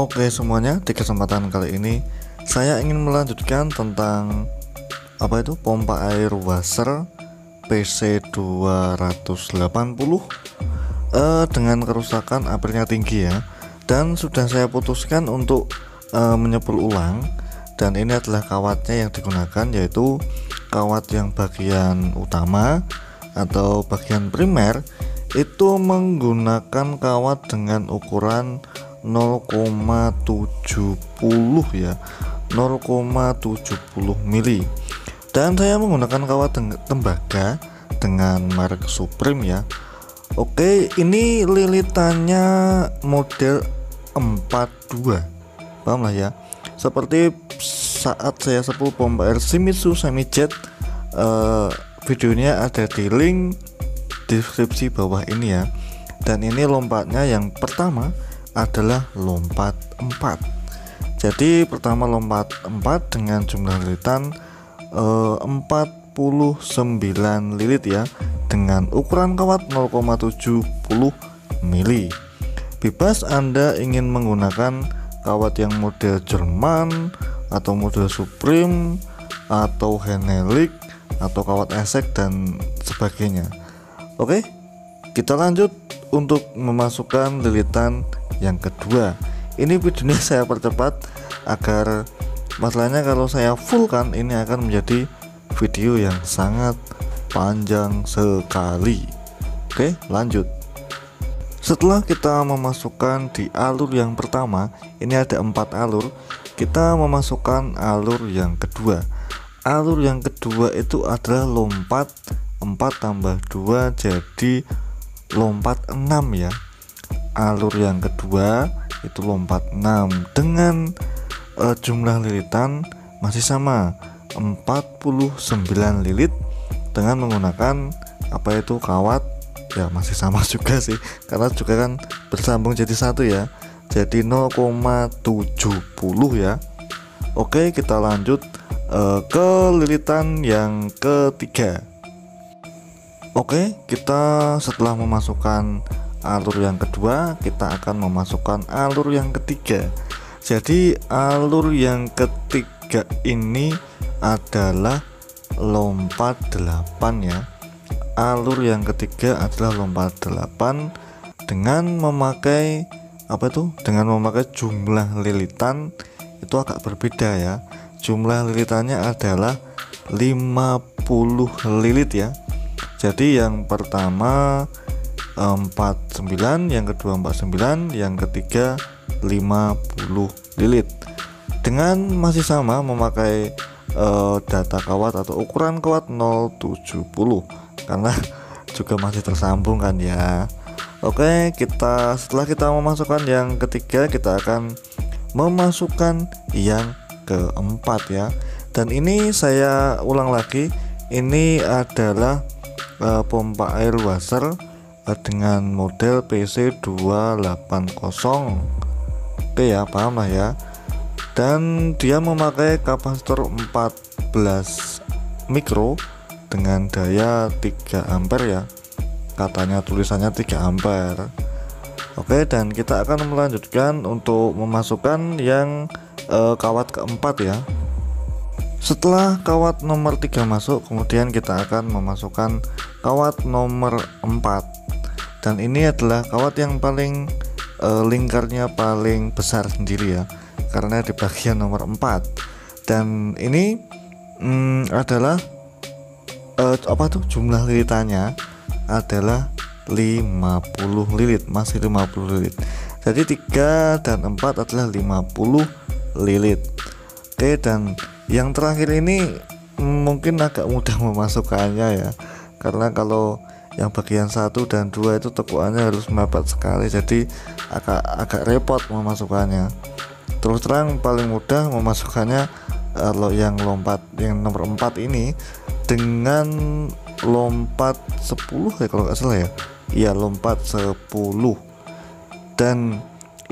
Oke semuanya, di kesempatan kali ini saya ingin melanjutkan tentang pompa air Wasser PC280 dengan kerusakan ampernya tinggi ya. Dan sudah saya putuskan untuk menyebul ulang, dan ini adalah kawatnya yang digunakan, yaitu kawat yang bagian utama atau bagian primer itu menggunakan kawat dengan ukuran 0,70 mili, dan saya menggunakan kawat tembaga dengan merek Supreme ya. Oke, ini lilitannya model 42, paham lah ya, seperti saat saya sepul pompa air Shimizu semi jet. Videonya ada di link deskripsi bawah ini ya. Dan ini lompatnya yang pertama adalah lompat 4. Jadi pertama lompat 4 dengan jumlah lilitan 49 lilit ya, dengan ukuran kawat 0,70 mili. Bebas Anda ingin menggunakan kawat yang model Jerman atau model Supreme atau Henelik atau kawat esek dan sebagainya. Oke, kita lanjut untuk memasukkan lilitan yang kedua. Ini videonya saya percepat agar masalahnya kalau saya fullkan ini akan menjadi video yang sangat panjang sekali. Oke, lanjut. Setelah kita memasukkan di alur yang pertama, ini ada 4 alur, kita memasukkan alur yang kedua. Alur yang kedua itu adalah lompat 4 tambah 2, jadi lompat 6 ya. Alur yang kedua itu lompat 6 dengan jumlah lilitan masih sama, 49 lilit, dengan menggunakan kawat ya, masih sama juga sih karena juga kan bersambung jadi satu ya, jadi 0,70 ya. Oke, kita lanjut ke lilitan yang ketiga. Oke, kita setelah memasukkan alur yang kedua, kita akan memasukkan alur yang ketiga. Jadi alur yang ketiga ini adalah lompat 8 ya. Alur yang ketiga adalah lompat 8 dengan memakai dengan memakai jumlah lilitan itu agak berbeda ya. Jumlah lilitannya adalah 50 lilit ya. Jadi yang pertama 49, yang kedua 49, yang ketiga 50 lilit, dengan masih sama memakai data kawat atau ukuran kawat 0,70 karena juga masih tersambung kan ya. Oke, setelah kita memasukkan yang ketiga, kita akan memasukkan yang keempat ya. Dan ini saya ulang lagi, ini adalah pompa air Wasser dengan model PC280. Oke ya, paham lah ya. Dan dia memakai kapasitor 14 mikro dengan daya 3 ampere ya, katanya tulisannya 3 ampere. Oke, dan kita akan melanjutkan untuk memasukkan yang kawat keempat ya. Setelah kawat nomor 3 masuk, kemudian kita akan memasukkan kawat nomor 4. Dan ini adalah kawat yang paling lingkarnya paling besar sendiri ya, karena di bagian nomor 4. Dan ini adalah jumlah lilitannya adalah 50 lilit, masih 50 lilit. Jadi 3 dan 4 adalah 50 lilit. Oke, dan yang terakhir ini mungkin agak mudah memasukkannya ya, karena kalau yang bagian 1 dan 2 itu tekuannya harus mepet sekali, jadi agak repot memasukkannya. Terus terang paling mudah memasukkannya kalau yang nomor 4 ini dengan lompat 10 ya, kalau nggak salah ya. Iya, lompat 10. Dan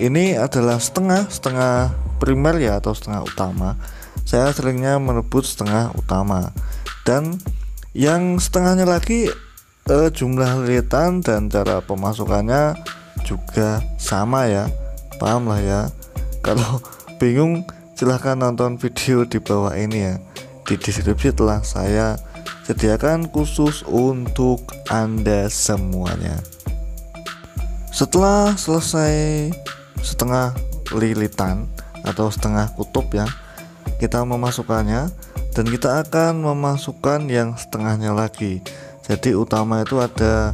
ini adalah setengah primer ya, atau setengah utama. Saya seringnya merebut setengah utama, dan yang setengahnya lagi jumlah lilitan dan cara pemasukannya juga sama ya, paham lah ya. Kalau bingung silahkan nonton video di bawah ini ya. Di deskripsi telah saya sediakan khusus untuk Anda semuanya. Setelah selesai setengah lilitan atau setengah kutub ya, kita memasukkannya dan kita akan memasukkan yang setengahnya lagi. Jadi utama itu ada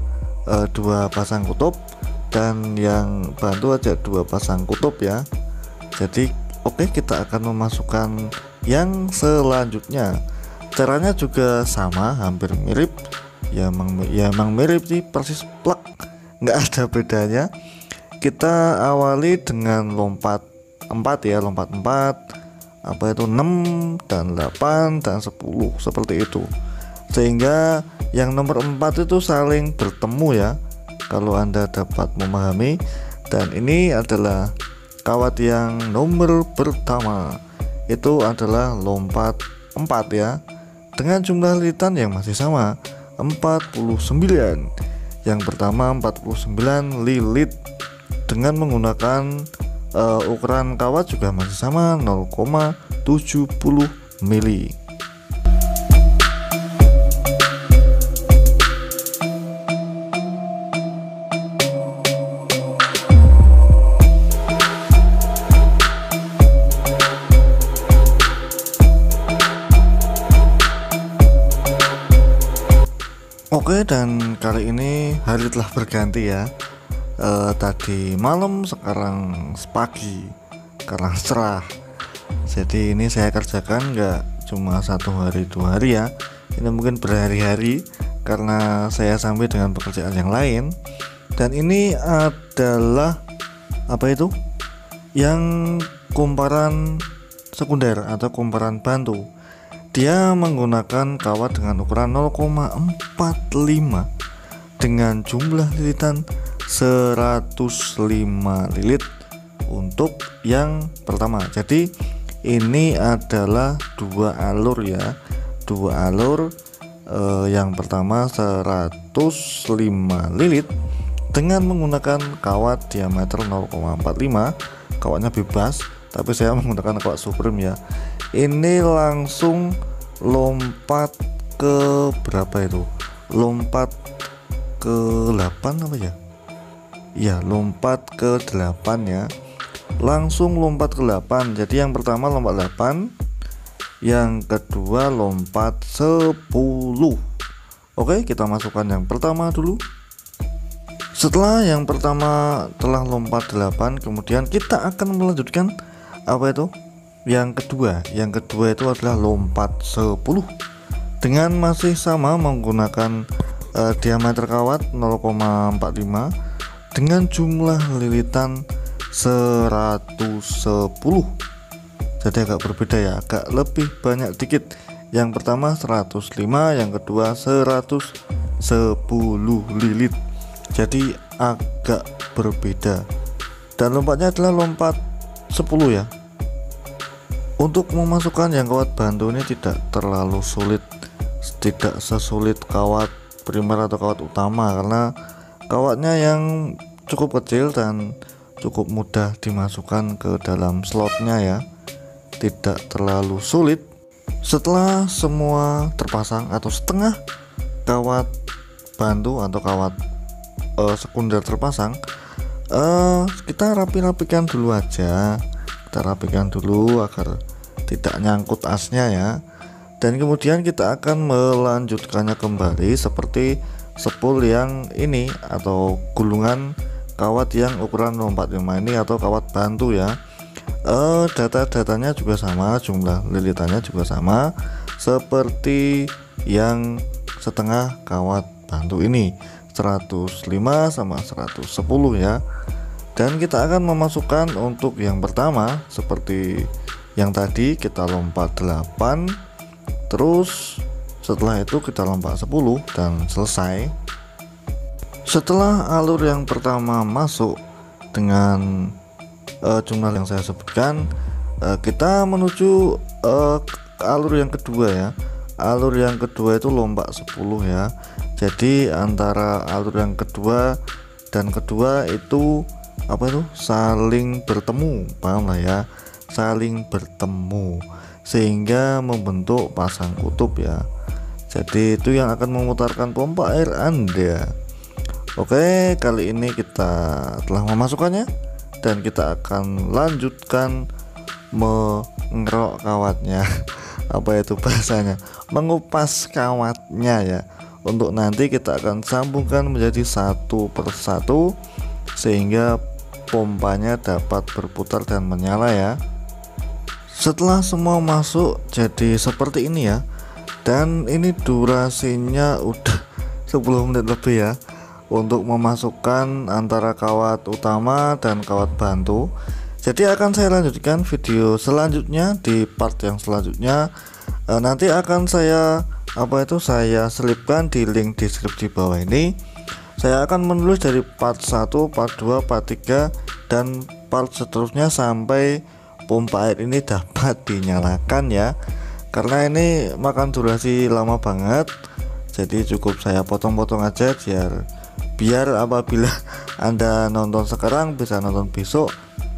dua pasang kutub dan yang bantu aja dua pasang kutub ya. Jadi oke, kita akan memasukkan yang selanjutnya. Caranya juga sama, hampir mirip ya emang mirip sih, persis plak, nggak ada bedanya. Kita awali dengan lompat 4 ya, lompat 4 apa itu 6 dan 8 dan 10 seperti itu, sehingga yang nomor 4 itu saling bertemu ya, kalau Anda dapat memahami. Dan ini adalah kawat yang nomor pertama, itu adalah lompat 4 ya, dengan jumlah lilitan yang masih sama 49. Yang pertama 49 lilit dengan menggunakan ukuran kawat juga masih sama 0,70 mili. Oke, dan kali ini hari telah berganti ya. Tadi malam, sekarang pagi, sekarang cerah. Jadi ini saya kerjakan nggak cuma satu hari dua hari ya, ini mungkin berhari-hari karena saya sampai dengan pekerjaan yang lain. Dan ini adalah apa itu? Yang kumparan sekunder atau kumparan bantu. Dia menggunakan kawat dengan ukuran 0,45 dengan jumlah lilitan 105 lilit untuk yang pertama. Jadi ini adalah dua alur ya, dua alur. Yang pertama 105 lilit dengan menggunakan kawat diameter 0,45, kawatnya bebas, tapi saya menggunakan kawat supreme ya. Ini langsung lompat ke berapa itu? Lompat ke 8 apa ya? Ya, lompat ke 8 ya. Langsung lompat ke 8. Jadi yang pertama lompat 8, yang kedua lompat 10. Oke, kita masukkan yang pertama dulu. Setelah yang pertama telah lompat 8, kemudian kita akan melanjutkan apa itu? Yang kedua itu adalah lompat 10 dengan masih sama menggunakan diameter kawat 0,45 dengan jumlah lilitan 110. Jadi agak berbeda ya, agak lebih banyak dikit. Yang pertama 105, yang kedua 110 lilit. Jadi agak berbeda. Dan lompatnya adalah lompat 10 ya. Untuk memasukkan yang kawat bantu ini tidak terlalu sulit, tidak sesulit kawat primer atau kawat utama karena kawatnya yang cukup kecil dan cukup mudah dimasukkan ke dalam slotnya ya, tidak terlalu sulit. Setelah semua terpasang atau setengah kawat bantu atau kawat sekunder terpasang, kita rapi-rapikan dulu aja. Kita rapikan dulu agar tidak nyangkut asnya ya, dan kemudian kita akan melanjutkannya kembali seperti spool yang ini atau gulungan kawat yang ukuran 45 ini atau kawat bantu ya. Data-datanya juga sama, jumlah lilitannya juga sama seperti yang setengah kawat bantu ini 105 sama 110 ya. Dan kita akan memasukkan untuk yang pertama seperti yang tadi, kita lompat 8, terus setelah itu kita lompat 10 dan selesai. Setelah alur yang pertama masuk dengan jumlah yang saya sebutkan, kita menuju ke alur yang kedua ya. Alur yang kedua itu lompat 10 ya. Jadi antara alur yang kedua dan kedua itu apa itu, saling bertemu, paham lah ya, saling bertemu sehingga membentuk pasang kutub ya. Jadi itu yang akan memutarkan pompa air Anda. Oke, kali ini kita telah memasukkannya dan kita akan lanjutkan mengerok kawatnya apa itu bahasanya, mengupas kawatnya ya, untuk nanti kita akan sambungkan menjadi satu persatu sehingga pompanya dapat berputar dan menyala ya. Setelah semua masuk jadi seperti ini ya, dan ini durasinya udah 10 menit lebih ya untuk memasukkan antara kawat utama dan kawat bantu. Jadi akan saya lanjutkan video selanjutnya di part yang selanjutnya. Nanti akan saya saya selipkan di link deskripsi bawah ini. Saya akan menulis dari part 1, part 2, part 3 dan part seterusnya sampai pompa air ini dapat dinyalakan ya. Karena ini makan durasi lama banget, jadi cukup saya potong-potong aja biar apabila Anda nonton sekarang bisa nonton besok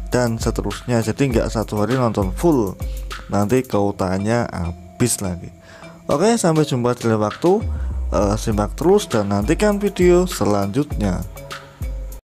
dan seterusnya. Jadi nggak satu hari nonton full, nanti kuotanya habis lagi. Oke, sampai jumpa di lain waktu. Simak terus dan nantikan video selanjutnya.